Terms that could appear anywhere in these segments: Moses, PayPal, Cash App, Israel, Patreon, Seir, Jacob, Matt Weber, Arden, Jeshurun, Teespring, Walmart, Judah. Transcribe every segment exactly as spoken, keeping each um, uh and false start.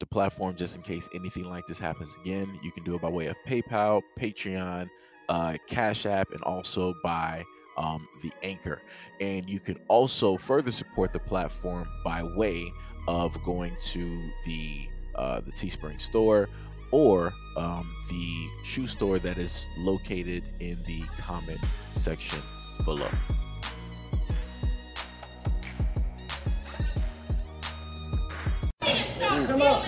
the platform just in case anything like this happens again. You can do it by way of PayPal, Patreon, uh, Cash App, and also by um, the Anchor. And you can also further support the platform by way of going to the uh, the Teespring store or um, the shoe store that is located in the comment section below. Come up.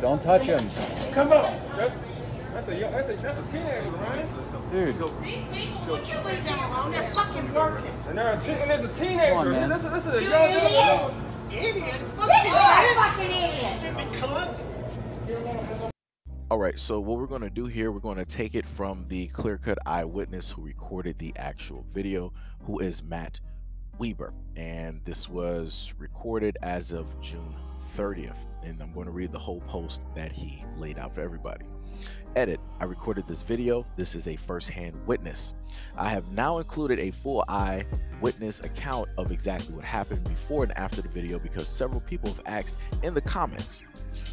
Don't touch him. Come up. That's, that's, a, that's, a, that's a teenager, right? Let's go. Dude. Let's go. These people, would you leave them alone? They're fucking working. And they're a, and there's a teenager. On, man. This, this is a you young idiot. Idiot? Look at you, fucking idiot. Stupid cunt. All right, so what we're gonna do here, we're gonna take it from the clear-cut eyewitness who recorded the actual video, who is Matt Weber. And this was recorded as of June thirtieth, and I'm going to read the whole post that he laid out for everybody. Edit: I recorded this video. This is a first-hand witness. I have now included a full eyewitness account of exactly what happened before and after the video because several people have asked in the comments.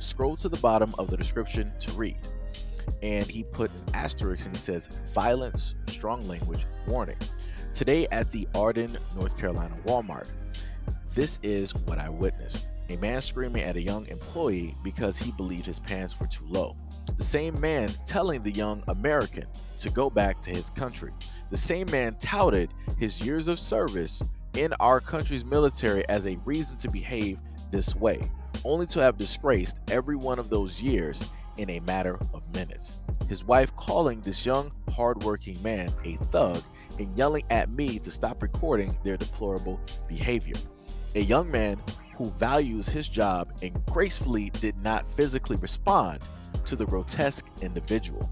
Scroll to the bottom of the description to read. And he put an asterisk and he says, violence, strong language, warning. Today at the Arden, North Carolina Walmart. This is what I witnessed. A man screaming at a young employee because he believed his pants were too low. The same man telling the young American to go back to his country. The same man touted his years of service in our country's military as a reason to behave this way, only to have disgraced every one of those years in a matter of minutes. His wife calling this young, hardworking man a thug and yelling at me to stop recording their deplorable behavior. A young man who values his job and gracefully did not physically respond to the grotesque individual.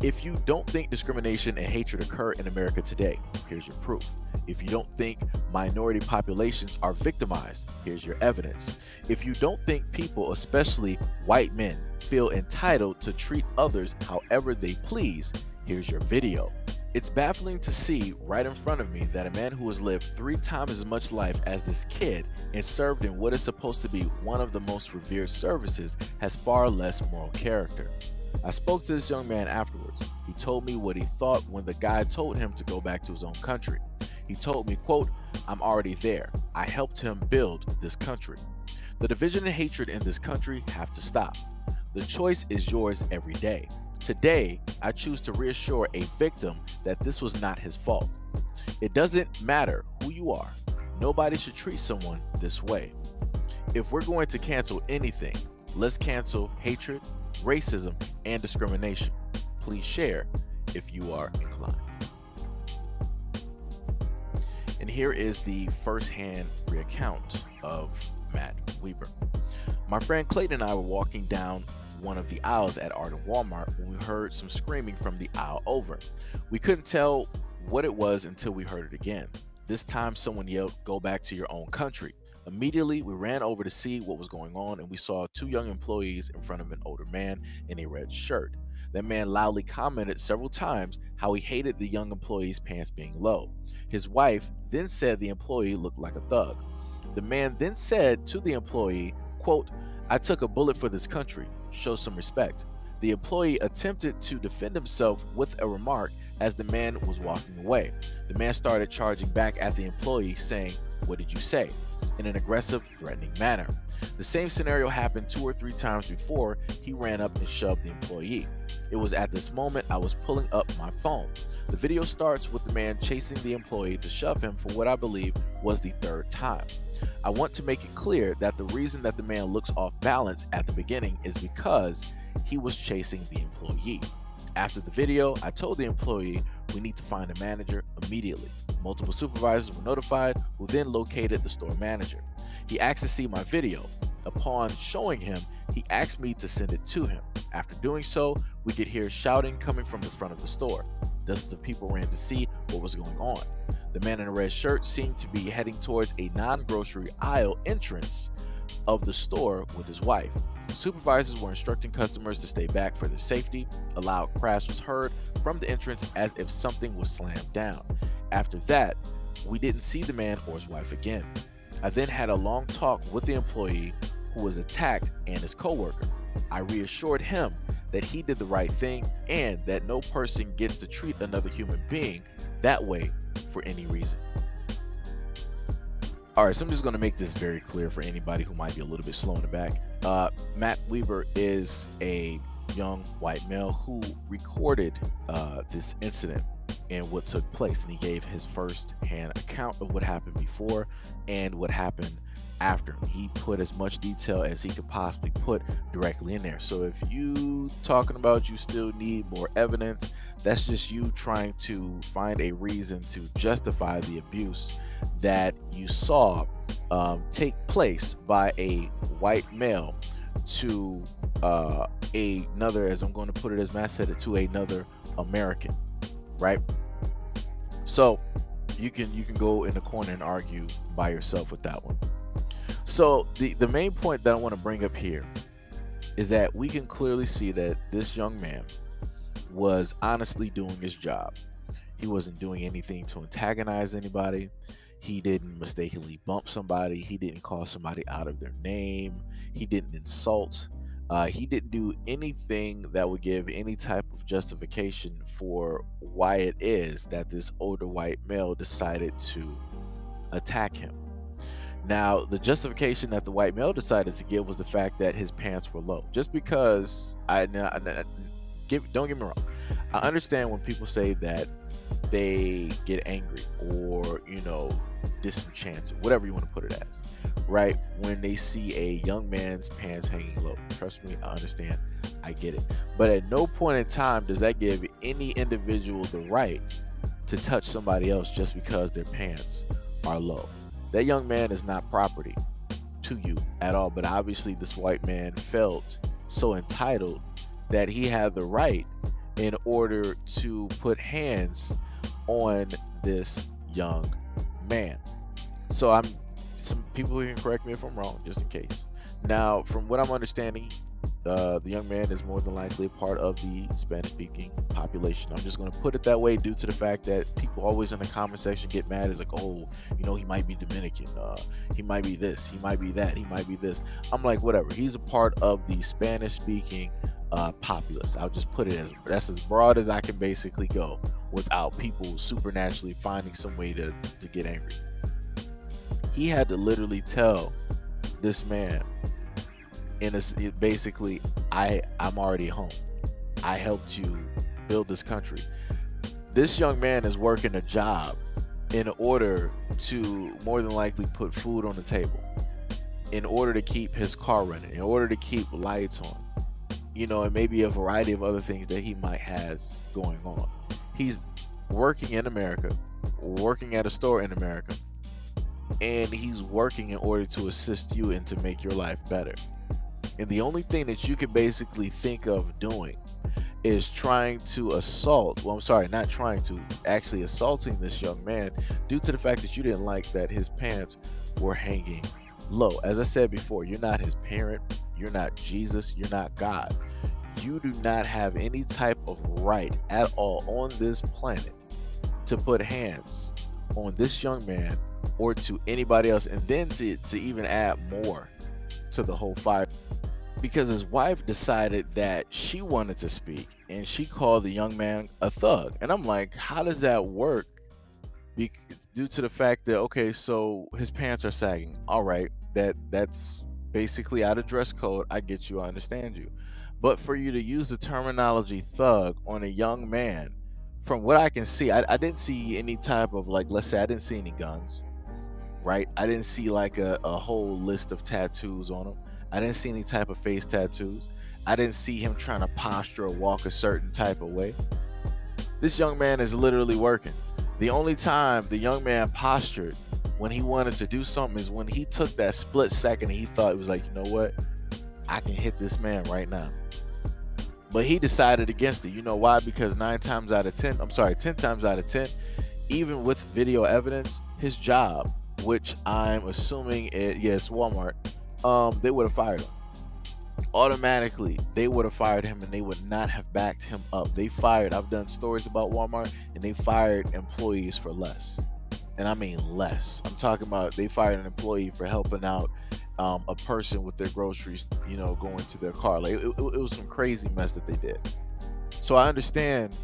If you don't think discrimination and hatred occur in America today, here's your proof. If you don't think minority populations are victimized, here's your evidence. If you don't think people, especially white men, feel entitled to treat others however they please, here's your video. It's baffling to see right in front of me that a man who has lived three times as much life as this kid and served in what is supposed to be one of the most revered services has far less moral character. I spoke to this young man afterwards. He told me what he thought when the guy told him to go back to his own country. He told me, quote, I'm already there. I helped him build this country. The division and hatred in this country have to stop. The choice is yours every day. Today, I choose to reassure a victim that this was not his fault. It doesn't matter who you are. Nobody should treat someone this way. If we're going to cancel anything, let's cancel hatred, racism, and discrimination. Please share if you are inclined. And here is the first-hand recount of Matt Weber. My friend Clayton and I were walking down one of the aisles at Arden Walmart when we heard some screaming from the aisle over. We couldn't tell what it was until we heard it again. This time someone yelled, go back to your own country. Immediately we ran over to see what was going on, and we saw two young employees in front of an older man in a red shirt. That man loudly commented several times how he hated the young employee's pants being low. His wife then said the employee looked like a thug. The man then said to the employee, quote, I took a bullet for this country. Show some respect. The employee attempted to defend himself with a remark as the man was walking away. The man started charging back at the employee saying, what did you say? In an aggressive, threatening manner. The same scenario happened two or three times before he ran up and shoved the employee. It was at this moment I was pulling up my phone. The video starts with the man chasing the employee to shove him for what I believe was the third time. I want to make it clear that the reason that the man looks off balance at the beginning is because he was chasing the employee. After the video, I told the employee we need to find a manager immediately. Multiple supervisors were notified, who then located the store manager. He asked to see my video. Upon showing him, he asked me to send it to him. After doing so, we could hear shouting coming from the front of the store. Dozens of people ran to see what was going on. The man in a red shirt seemed to be heading towards a non-grocery aisle entrance of the store with his wife. Supervisors were instructing customers to stay back for their safety. A loud crash was heard from the entrance as if something was slammed down. After that, we didn't see the man or his wife again. I then had a long talk with the employee who was attacked and his coworker. I reassured him that he did the right thing and that no person gets to treat another human being that way for any reason. All right, so I'm just going to make this very clear for anybody who might be a little bit slow in the back. Uh, Matt Weber is a young white male who recorded uh, this incident and what took place, and he gave his first-hand account of what happened before and what happened after. He put as much detail as he could possibly put directly in there. So if you talking about you still need more evidence, that's just you trying to find a reason to justify the abuse that you saw um, take place by a white male to uh, another, as I'm going to put it, as Matt said it, to another American. Right, so you can you can go in the corner and argue by yourself with that one. So the the main point that I want to bring up here is that we can clearly see that this young man was honestly doing his job. He wasn't doing anything to antagonize anybody. He didn't mistakenly bump somebody. He didn't call somebody out of their name. He didn't insult. Uh, he didn't do anything that would give any type of justification for why it is that this older white male decided to attack him. Now, the justification that the white male decided to give was the fact that his pants were low. Just because I, now, I give, don't get me wrong, I understand when people say that they get angry or, you know, disenchanted, whatever you want to put it as, right, when they see a young man's pants hanging low. Trust me, I understand, I get it. But at no point in time does that give any individual the right to touch somebody else just because their pants are low. That young man is not property to you at all, but obviously this white man felt so entitled that he had the right in order to put hands on this young man. So I'm some people who can correct me if I'm wrong, just in case. Now, from what I'm understanding, uh, the young man is more than likely a part of the Spanish-speaking population. I'm just going to put it that way due to the fact that people always in the comment section get mad. It's like, oh, you know, he might be Dominican. Uh, he might be this. He might be that. He might be this. I'm like, whatever. He's a part of the Spanish-speaking uh, populace. I'll just put it as that's as broad as I can basically go without people supernaturally finding some way to, to get angry. He had to literally tell this man, and it's it basically, I, I'm already home. I helped you build this country. This young man is working a job in order to more than likely put food on the table, in order to keep his car running, in order to keep lights on, you know, and maybe a variety of other things that he might have going on. He's working in America, working at a store in America, and he's working in order to assist you and to make your life better. And the only thing that you can basically think of doing is trying to assault, well, I'm sorry, not trying to, actually assaulting this young man due to the fact that you didn't like that his pants were hanging low. As I said before, you're not his parent, you're not Jesus, you're not God. You do not have any type of right at all on this planet to put hands on this young man or to anybody else, and then to, to even add more to the whole fire, because his wife decided that she wanted to speak and she called the young man a thug. And I'm like, how does that work? Because due to the fact that, okay, so his pants are sagging, all right, that that's basically out of dress code, I get you, I understand you. But for you to use the terminology thug on a young man, from what I can see, I, I didn't see any type of, like, let's say I didn't see any guns, right? I didn't see like a, a whole list of tattoos on him. I didn't see any type of face tattoos. I didn't see him trying to posture or walk a certain type of way. This young man is literally working. The only time the young man postured when he wanted to do something is when he took that split second and he thought it was like, you know what? I can hit this man right now. But he decided against it. You know why? Because nine times out of ten, I'm sorry, ten times out of ten, even with video evidence, his job, which I'm assuming it, yes, Walmart, um, they would have fired him. Automatically, they would have fired him and they would not have backed him up. They fired, I've done stories about Walmart, and they fired employees for less. and I mean less. I'm talking about they fired an employee for helping out um, a person with their groceries, you know, going to their car. Like it, it, it was some crazy mess that they did. So I understand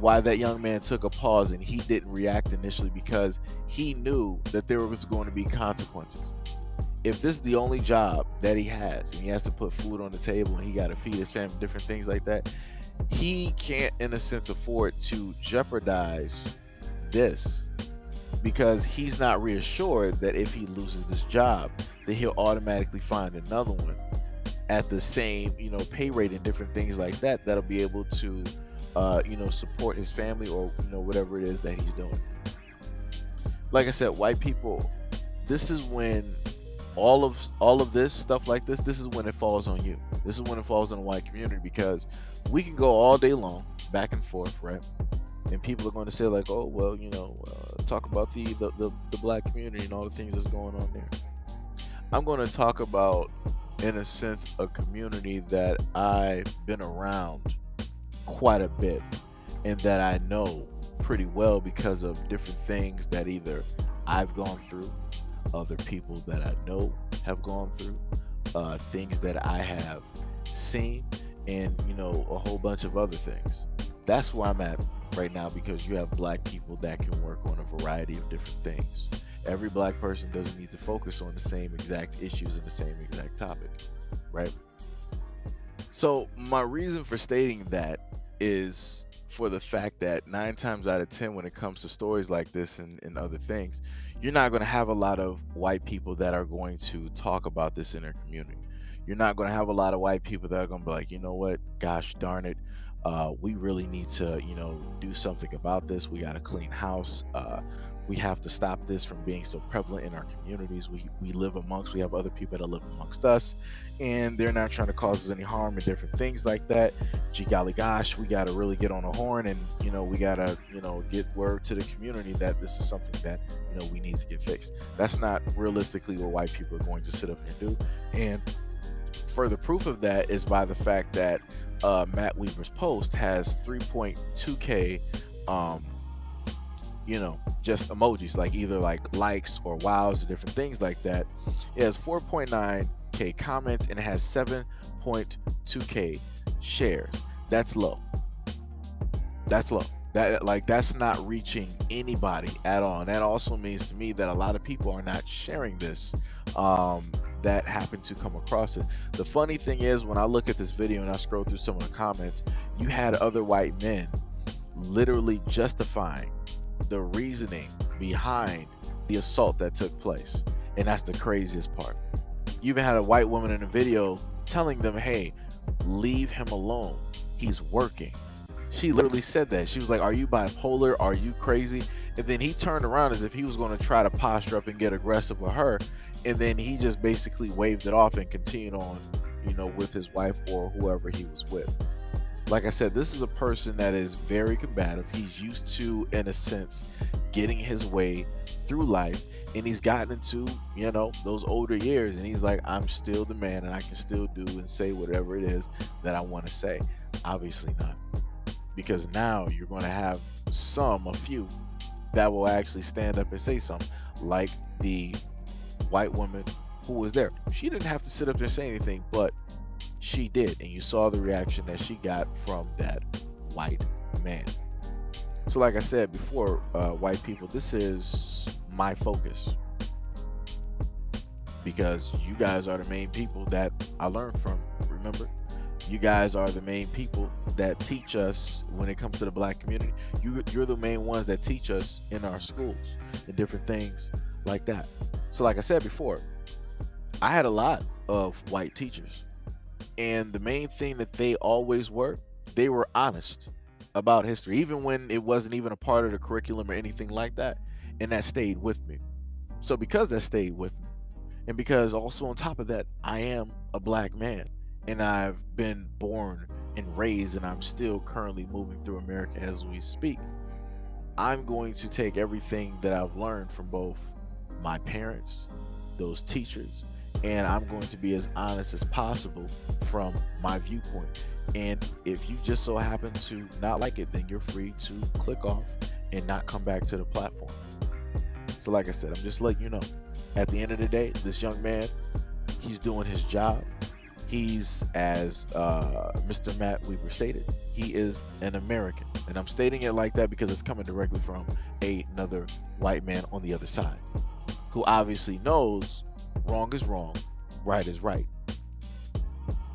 why that young man took a pause and he didn't react initially, because he knew that there was going to be consequences. If this is the only job that he has and he has to put food on the table and he got to feed his family, different things like that, he can't, in a sense, afford to jeopardize this, because he's not reassured that if he loses this job, that he'll automatically find another one at the same, you know, pay rate and different things like that, that'll be able to, uh, you know, support his family or, you know, whatever it is that he's doing. Like I said, white people, this is when all of all of this stuff like this, this is when it falls on you. This is when it falls on the white community, because we can go all day long back and forth, right? And people are going to say like, oh, well, you know, uh, talk about the, the, the, the black community and all the things that's going on there. I'm going to talk about, in a sense, a community that I've been around quite a bit and that I know pretty well because of different things that either I've gone through, other people that I know have gone through, uh, things that I have seen, and, you know, a whole bunch of other things. That's where I'm at right now, because you have black people that can work on a variety of different things. Every black person doesn't need to focus on the same exact issues and the same exact topic, right? So my reason for stating that is for the fact that nine times out of ten, when it comes to stories like this and, and other things, you're not going to have a lot of white people that are going to talk about this in their community. You're not going to have a lot of white people that are going to be like, you know what, gosh darn it, uh, we really need to, you know, do something about this. We got to clean house. Uh, We have to stop this from being so prevalent in our communities. We, we live amongst, we have other people that live amongst us, and they're not trying to cause us any harm and different things like that. Gee golly gosh, we got to really get on a horn, and, you know, we got to, you know, get word to the community that this is something that, you know, we need to get fixed. That's not realistically what white people are going to sit up here and do. And further proof of that is by the fact that uh, Matt Weber's post has three point two K, um, you know, just emojis, like either like likes or wows or different things like that. It has four point nine K comments and it has seven point two K shares. That's low. That's low. That, like, that's not reaching anybody at all. And that also means to me that a lot of people are not sharing this, um, that happened to come across it. The funny thing is, when I look at this video and I scroll through some of the comments, you had other white men literally justifying the reasoning behind the assault that took place. And that's the craziest part. You even had a white woman in a video telling them, hey, leave him alone, he's working. She literally said that. She was like, are you bipolar? Are you crazy? And then he turned around as if he was going to try to posture up and get aggressive with her, and then he just basically waved it off and continued on, you know, with his wife or whoever he was with. Like I said, this is a person that is very combative. He's used to, in a sense, getting his way through life. And he's gotten into, you know, those older years. And he's like, I'm still the man and I can still do and say whatever it is that I want to say. Obviously not. Because now you're going to have some, a few, that will actually stand up and say something. Like the white woman who was there. She didn't have to sit up there and say anything, but she did, and you saw the reaction that she got from that white man. So like I said before, uh, white people, this is my focus, because you guys are the main people that I learned from. Remember, you guys are the main people that teach us when it comes to the black community. You, you're the main ones that teach us in our schools and different things like that. So like I said before, I had a lot of white teachers. And the main thing that they always were, they were honest about history, even when it wasn't even a part of the curriculum or anything like that. And that stayed with me. So because that stayed with me, and because also on top of that, I am a black man and I've been born and raised, and I'm still currently moving through America as we speak, I'm going to take everything that I've learned from both my parents, those teachers, and I'm going to be as honest as possible from my viewpoint. And if you just so happen to not like it, then you're free to click off and not come back to the platform. So like I said, I'm just letting you know, at the end of the day, this young man, he's doing his job. He's, as uh, Mister Matt Weber stated, he is an American. And I'm stating it like that because it's coming directly from a, another white man on the other side who obviously knows wrong is wrong, right is right.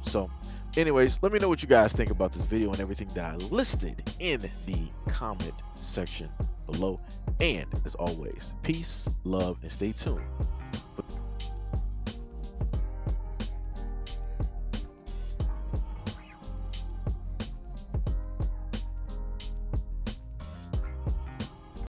So anyways, let me know what you guys think about this video and everything that I listed in the comment section below. And as always, peace, love, and stay tuned.